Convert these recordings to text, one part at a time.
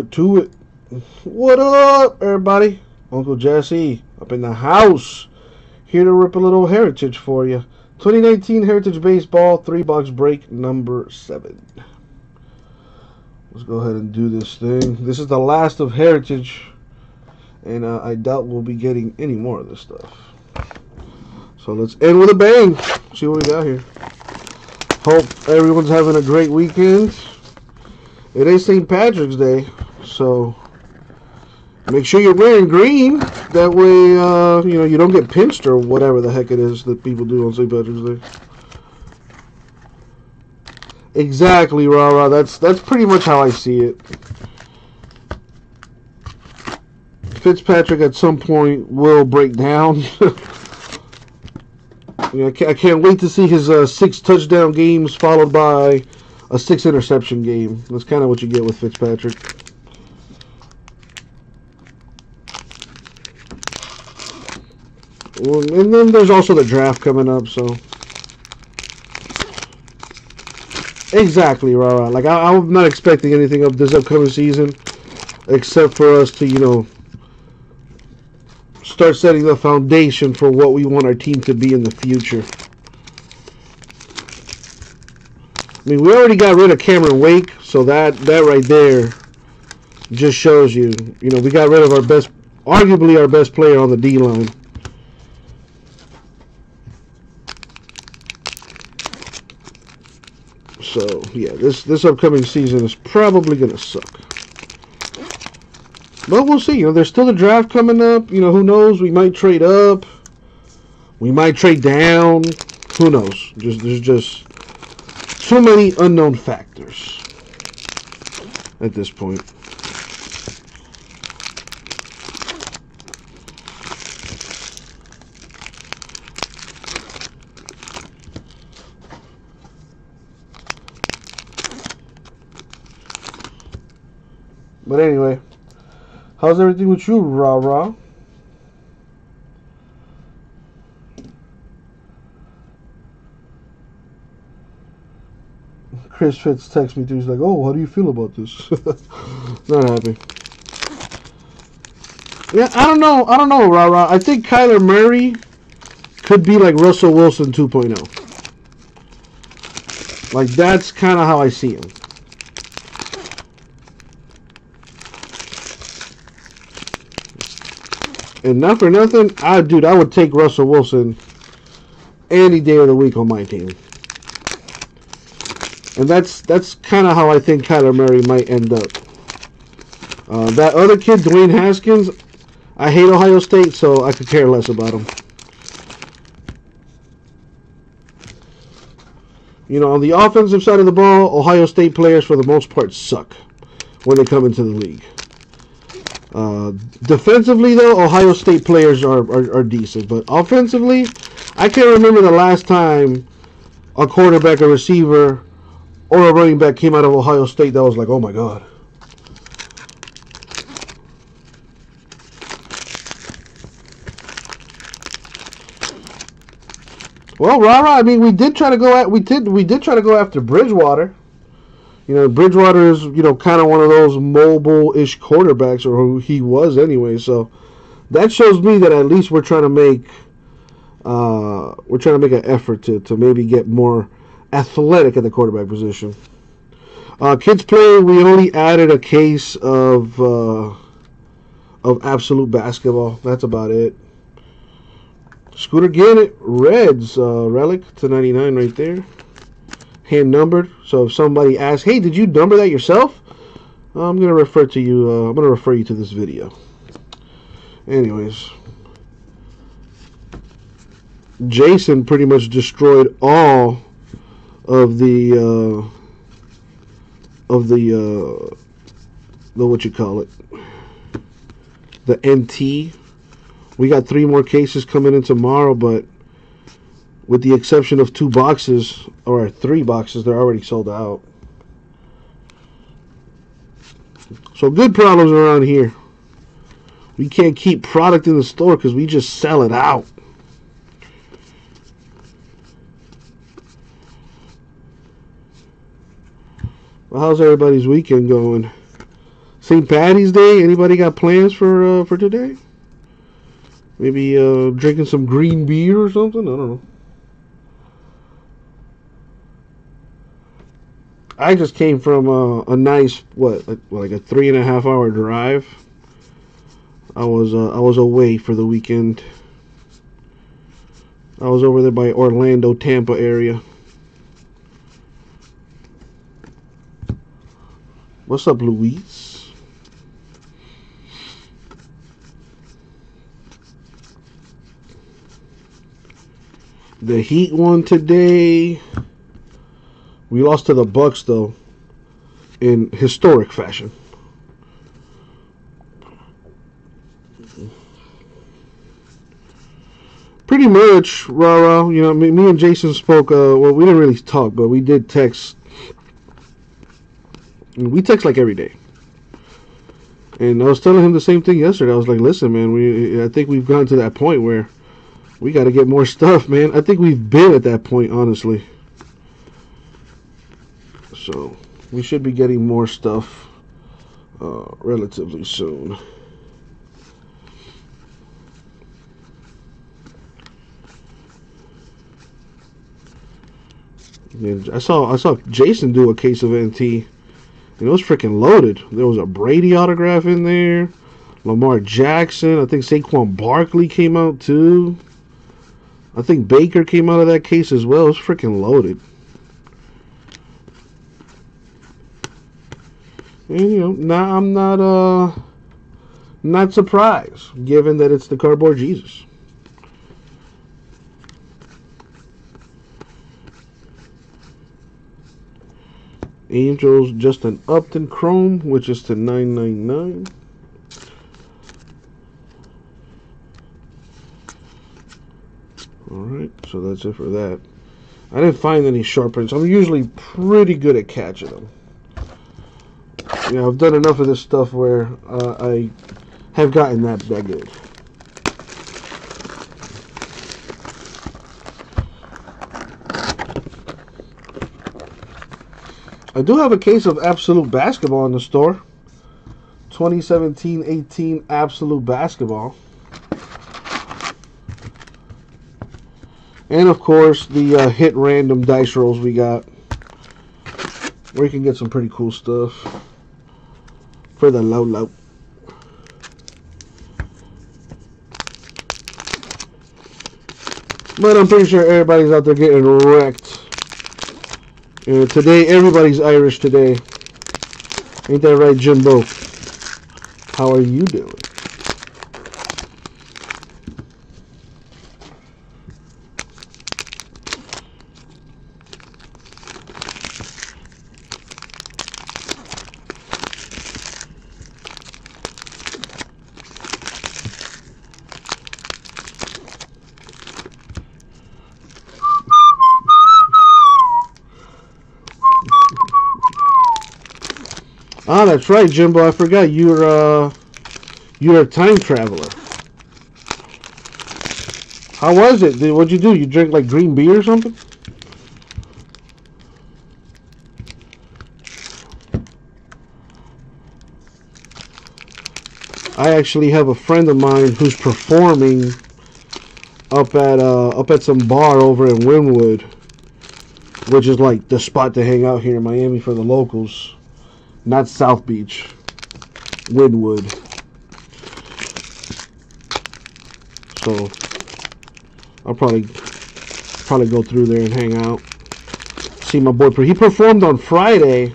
Do it. What up, everybody? Uncle Jesse up in the house. Here to rip a little heritage for you. 2019 Heritage Baseball 3-box break number 7. Let's go ahead and do this thing. This is the last of Heritage, and I doubt we'll be getting any more of this stuff. So let's end with a bang. See what we got here. Hope everyone's having a great weekend. It is St. Patrick's Day, so make sure you're wearing green. That way, you know, you don't get pinched or whatever the heck it is that people do on St. Patrick's Day. Exactly, rah-rah. That's pretty much how I see it. Fitzpatrick at some point will break down. I can't wait to see his 6 touchdown games followed by a 6 interception game. That's kind of what you get with Fitzpatrick. And then there's also the draft coming up, so. Exactly, rah-rah. Like, I'm not expecting anything of this upcoming season except for us to, you know, start setting the foundation for what we want our team to be in the future. I mean, we already got rid of Cameron Wake, so that right there just shows you, you know, we got rid of our best, arguably our best player on the D-line. So, yeah, this upcoming season is probably going to suck. But we'll see. You know, there's still the draft coming up. You know, who knows? We might trade up. We might trade down. Who knows? There's just so many unknown factors at this point. But anyway. How's everything with you, rah-rah? Chris Fitz texts me, too. He's like, oh, how do you feel about this? Not happy. Yeah, I don't know, rah-rah. I think Kyler Murray could be like Russell Wilson 2.0. Like, that's kind of how I see him. And not for nothing, I would take Russell Wilson any day of the week on my team. And that's kind of how I think Kyler Murray might end up. That other kid, Dwayne Haskins, I hate Ohio State, so I could care less about him. You know, on the offensive side of the ball, Ohio State players, for the most part, suck when they come into the league. Defensively, though, Ohio State players are decent. But offensively, I can't remember the last time a quarterback, a receiver, or a running back came out of Ohio State that was like, oh, my God. Well, rah-rah, I mean, we did try to go after Bridgewater. You know, Bridgewater is, you know, kind of one of those mobile-ish quarterbacks, or who he was anyway. So that shows me that at least we're trying to make an effort to maybe get more athletic at the quarterback position. Kids play. We only added a case of absolute basketball. That's about it. Scooter Gannett, Reds relic /99 right there. Hand numbered, so if somebody asks, hey, did you number that yourself? I'm gonna refer you to this video. Anyways, Jason pretty much destroyed all of the what you call it, the NT. We got 3 more cases coming in tomorrow, but with the exception of 2 boxes, or 3 boxes, they're already sold out. So good problems around here. We can't keep product in the store because we just sell it out. Well, how's everybody's weekend going? St. Paddy's Day. Anybody got plans for today? Maybe drinking some green beer or something? I don't know. I just came from a nice, like a 3.5 hour drive. I was away for the weekend. I was over there by Orlando, Tampa area. What's up, Luis? The Heat won today. We lost to the Bucks, though, in historic fashion. Pretty much, rah-rah, you know, me and Jason spoke, well, we didn't really talk, but we did text. And we text, like, every day. And I was telling him the same thing yesterday. I was like, listen, man, I think we've gotten to that point where we got to get more stuff, man. I think we've been at that point, honestly. So, we should be getting more stuff relatively soon. And I saw Jason do a case of NT, and it was freaking loaded. There was a Brady autograph in there, Lamar Jackson. I think Saquon Barkley came out too. I think Baker came out of that case as well. It was freaking loaded. And, you know, now I'm not surprised, given that it's the Cardboard Jesus. Angels, Justin Upton Chrome, which is to 999. Alright, so that's it for that. I didn't find any sharpens. I'm usually pretty good at catching them. You know, I've done enough of this stuff where I have gotten that good. I do have a case of Absolute Basketball in the store. 2017-18 Absolute Basketball. And, of course, the hit random dice rolls we got, where you can get some pretty cool stuff for the low. But I'm pretty sure everybody's out there getting wrecked. Today, everybody's Irish today. Ain't that right, Jimbo? How are you doing? Ah, that's right, Jimbo. I forgot you're a time traveler. How was it? What'd you do? You drink like green beer or something? I actually have a friend of mine who's performing up at some bar over in Wynwood, which is like the spot to hang out here in Miami for the locals. Not South Beach, Wynwood. So I'll probably go through there and hang out. See my boy. He performed on Friday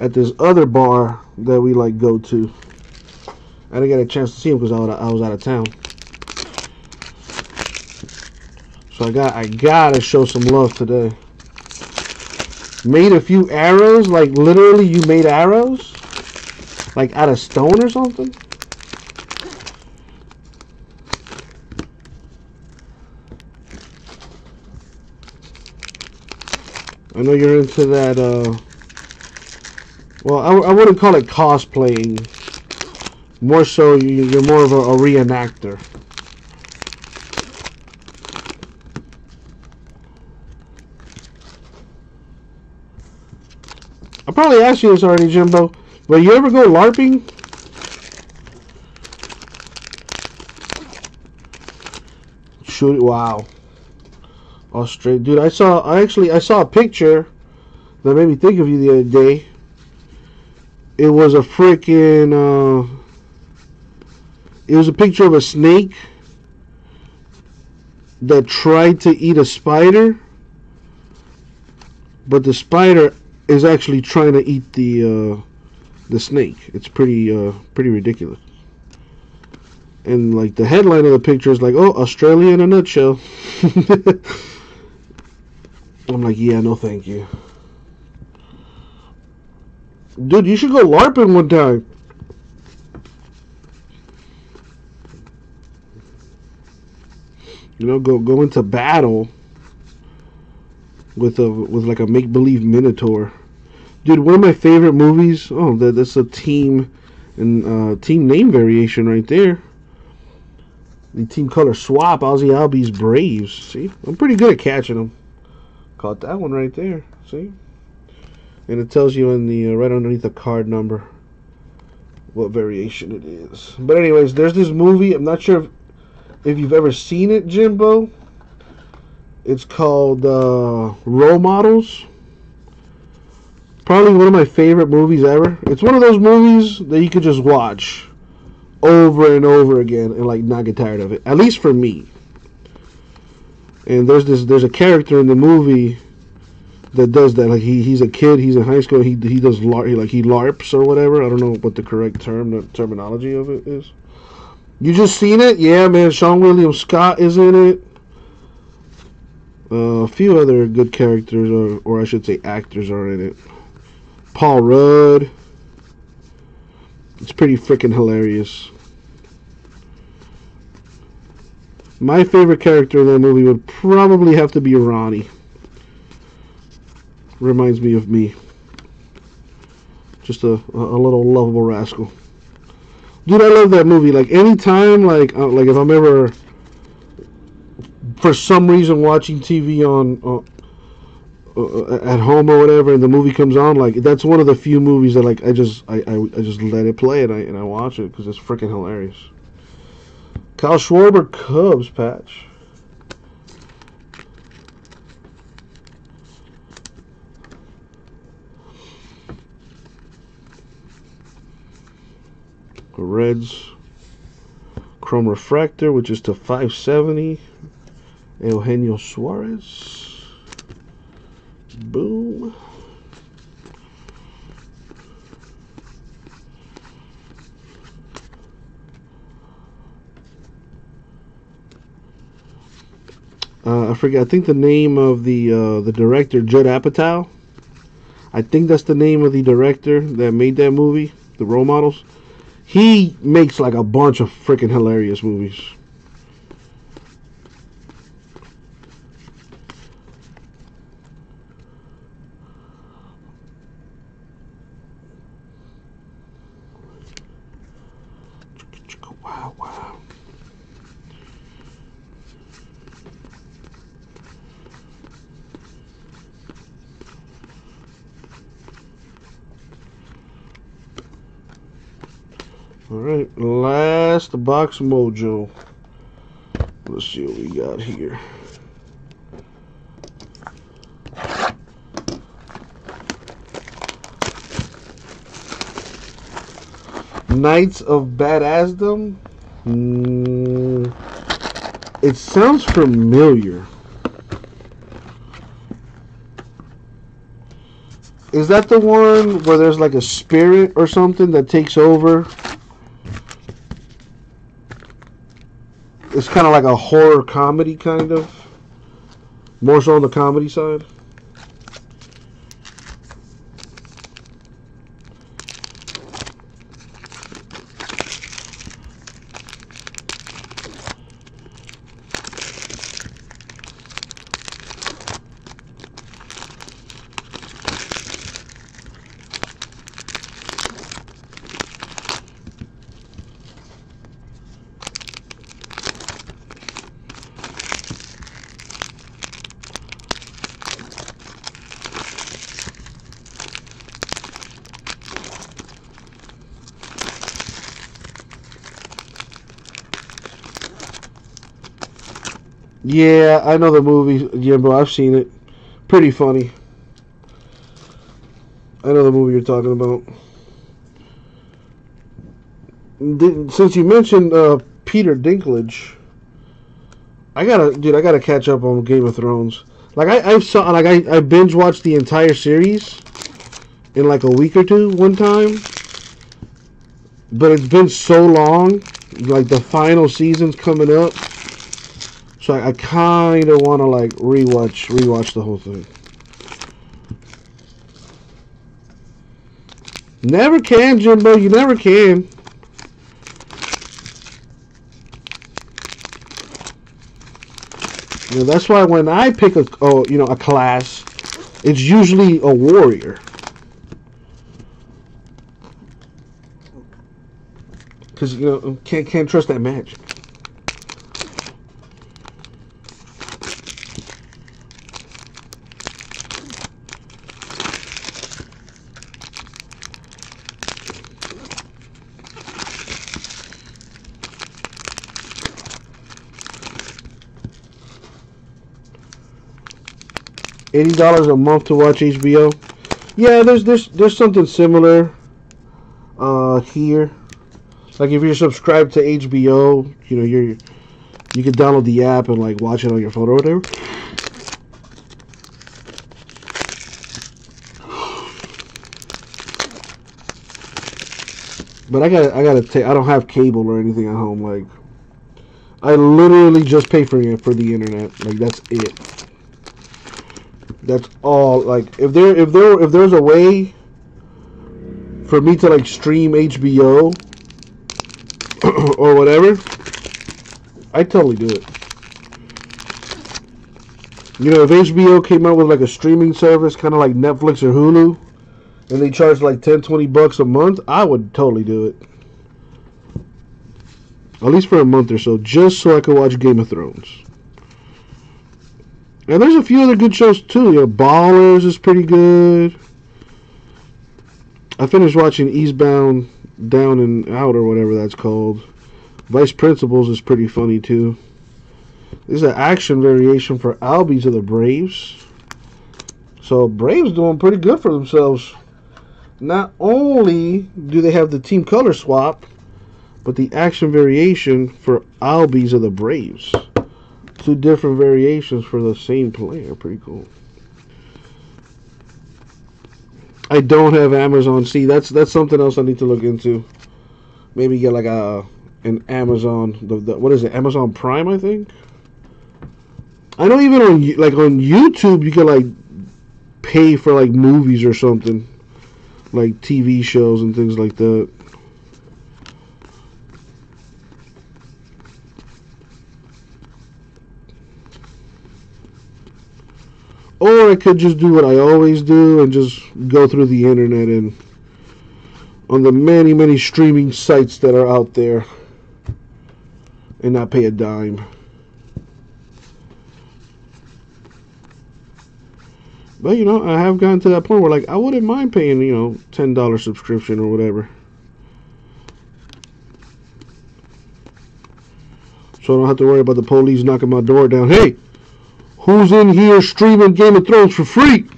at this other bar that we like go to. I didn't get a chance to see him because I was out of town. So I gotta show some love today. Made a few arrows, like literally you made arrows? Like out of stone or something? I know you're into that, well, I wouldn't call it cosplaying. More so, you're more of a reenactor. Probably asked you this already, Jimbo. Will you ever go LARPing? Shoot! Wow. All straight, dude. I saw a picture that made me think of you the other day. It was a freaking. It was a picture of a snake that tried to eat a spider, but the spider is actually trying to eat the snake. It's pretty ridiculous. And like the headline of the picture is like, "Oh, Australia in a nutshell." I'm like, yeah, no, thank you, dude. You should go LARPing one time. You know, go into battle with like a make-believe minotaur, dude. One of my favorite movies. Oh, that's a team and team name variation right there. The team color swap. Ozzie Albies, Braves. See, I'm pretty good at catching them. Caught that one right there. See, and it tells you in the right underneath the card number what variation it is. But anyways, there's this movie. I'm not sure if you've ever seen it, Jimbo. It's called Role Models. Probably one of my favorite movies ever. It's one of those movies that you could just watch over and over again and like not get tired of it. At least for me. And there's a character in the movie that does that. Like he's a kid. He's in high school. He does he LARPs or whatever. I don't know what the correct terminology of it is. You just seen it? Yeah, man. Sean William Scott is in it. A few other good characters, or I should say actors, are in it. Paul Rudd. It's pretty freaking hilarious. My favorite character in that movie would probably have to be Ronnie. Reminds me of me. Just a little lovable rascal. Dude, I love that movie. Like anytime, like if I'm ever for some reason watching TV on at home or whatever, and the movie comes on, like that's one of the few movies that like I just let it play and I watch it because it's freaking hilarious. Kyle Schwarber Cubs patch. Reds Chrome Refractor, which is to 570. Eugenio Suarez. Boom. I forget. I think the name of the director, Judd Apatow. I think that's the name of the director that made that movie, The Role Models. He makes like a bunch of freaking hilarious movies. Wow, wow. Alright, last box mojo. Let's see what we got here. Knights of Badassdom? It sounds familiar. Is that the one where there's like a spirit or something that takes over? It's kind of like a horror comedy, kind of. More so on the comedy side. Yeah, I know the movie, Jimbo. I've seen it. Pretty funny. I know the movie you're talking about. Since you mentioned Peter Dinklage, I gotta catch up on Game of Thrones. Like I binge watched the entire series in like a week or two one time, but it's been so long. Like the final season's coming up, so I kind of want to like rewatch the whole thing. Never can, Jimbo. You never can. You know, that's why when I pick a class, it's usually a warrior, because you know can't trust that magic. $80 a month to watch HBO. Yeah, there's something similar here. Like if you're subscribed to HBO, you know you can download the app and like watch it on your phone or whatever. But I gotta take. I don't have cable or anything at home. Like I literally just pay for the internet. Like that's it. That's all. Like if there's a way for me to like stream HBO or whatever, I totally do it. You know, if HBO came out with like a streaming service, kind of like Netflix or Hulu, and they charged like $10-$20 a month, I would totally do it. At least for a month or so, just so I could watch Game of Thrones. And there's a few other good shows too. You know, Ballers is pretty good. I finished watching Eastbound, Down and Out, or whatever that's called. Vice Principals is pretty funny too. There's an action variation for Albies of the Braves. So Braves doing pretty good for themselves. Not only do they have the team color swap, but the action variation for Albies of the Braves. Two different variations for the same player. Pretty cool. I don't have Amazon. See, that's something else I need to look into. Maybe get like an Amazon. What is it? Amazon Prime, I think. I know even on YouTube you can like pay for like movies or something, like TV shows and things like that. Or I could just do what I always do and just go through the internet and on the many, many streaming sites that are out there and not pay a dime. But, you know, I have gotten to that point where, like, I wouldn't mind paying, you know, $10 subscription or whatever. So I don't have to worry about the police knocking my door down. Hey! Who's in here streaming Game of Thrones for free?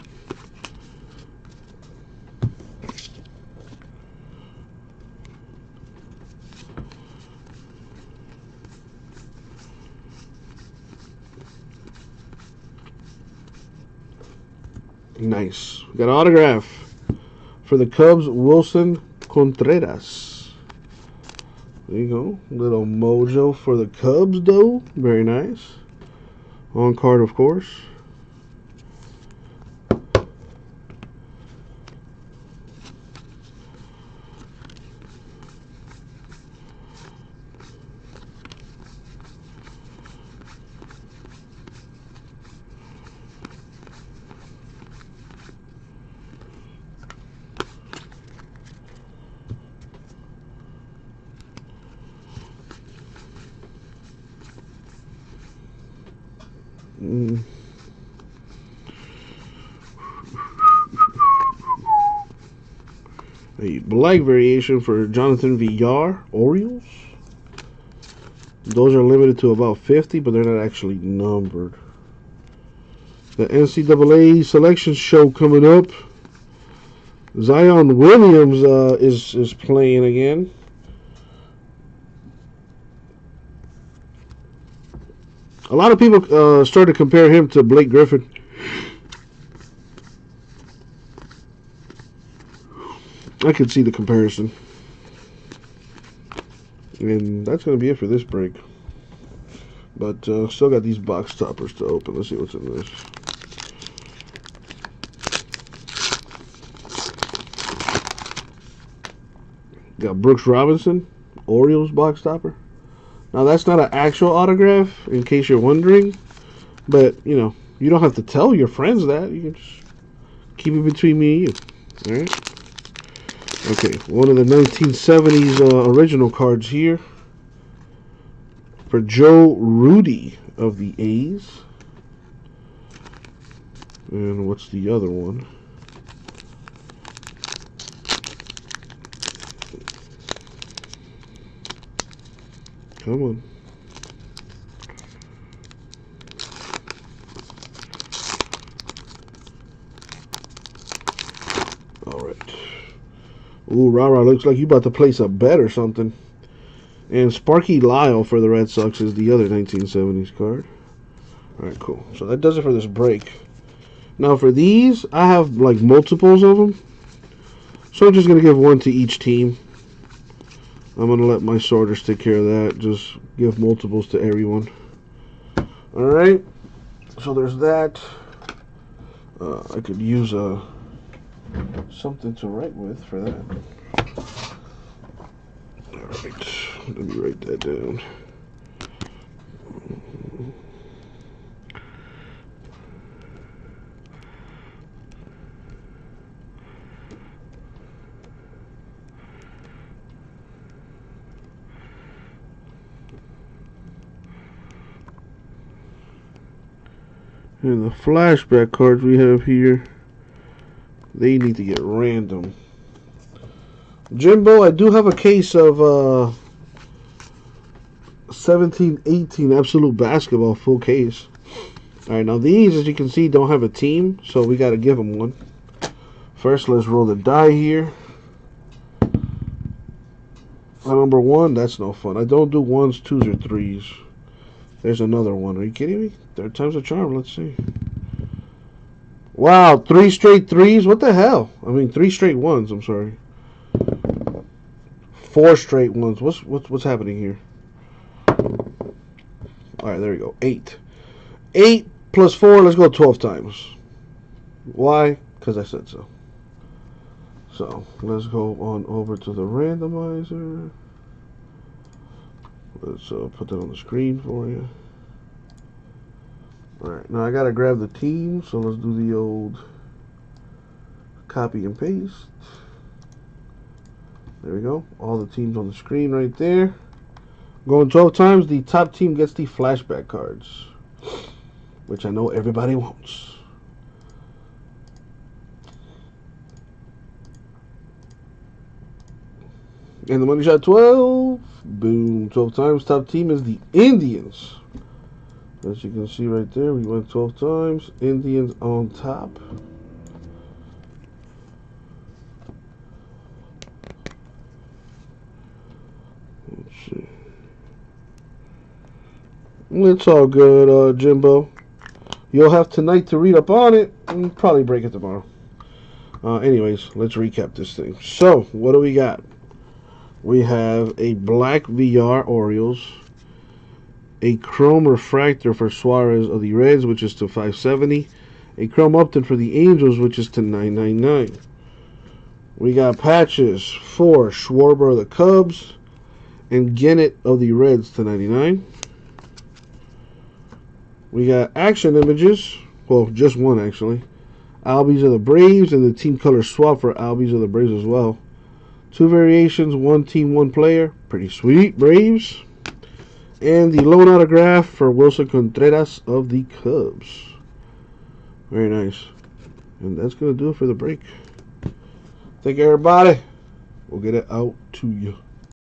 Nice. Got an autograph for the Cubs, Wilson Contreras. There you go. Little mojo for the Cubs, though. Very nice. On card, of course. A black variation for Jonathan VR, Orioles. Those are limited to about 50, but they're not actually numbered. The NCAA selection show coming up. Zion Williams is playing again. A lot of people start to compare him to Blake Griffin. I can see the comparison. And that's going to be it for this break. But still got these box toppers to open. Let's see what's in this. Got Brooks Robinson, Orioles box topper. Now, that's not an actual autograph, in case you're wondering. But, you know, you don't have to tell your friends that. You can just keep it between me and you. All right? Okay, one of the 1970s original cards here for Joe Rudy of the A's. And what's the other one? Come on. All right. Ooh, Rara, looks like you about to place a bet or something. And Sparky Lyle for the Red Sox is the other 1970s card. All right, cool. So that does it for this break. Now for these, I have like multiples of them. So I'm just going to give one to each team. I'm going to let my sorters take care of that. Just give multiples to everyone. All right. So there's that. I could use a... something to write with for that. Alright, let me write that down. And the flashback cards we have here, they need to get random. Jimbo, I do have a case of 17-18 Absolute Basketball, full case. Alright, now these, as you can see, don't have a team, so we got to give them one. First, let's roll the die here. The number one, that's no fun. I don't do ones, twos, or threes. There's another one. Are you kidding me? Third time's a charm. Let's see. Wow, 3 straight threes? What the hell? I mean, 3 straight ones, I'm sorry. 4 straight ones. What's happening here? Alright, there we go. 8. 8 plus 4, let's go 12 times. Why? Because I said so. So, let's go on over to the randomizer. Let's put that on the screen for you. Alright, now I gotta grab the team, so let's do the old copy and paste. There we go. All the teams on the screen right there. Going 12 times, the top team gets the flashback cards, which I know everybody wants. And the money shot 12. Boom. 12 times. Top team is the Indians. As you can see right there, we went 12 times. Indians on top. Let's see. It's all good, Jimbo. You'll have tonight to read up on it and probably break it tomorrow. Anyways, let's recap this thing. So, what do we got? We have a black VR Orioles. A chrome refractor for Suarez of the Reds, which is to 570. A chrome Upton for the Angels, which is to 999. We got patches for Schwarber of the Cubs and Gannett of the Reds to 99. We got action images. Well, just one actually. Albies of the Braves and the team color swap for Albies of the Braves as well. 2 variations, 1 team, 1 player. Pretty sweet, Braves. And the loan autograph for Wilson Contreras of the Cubs. Very nice. And that's going to do it for the break. Thank you, everybody. We'll get it out to you.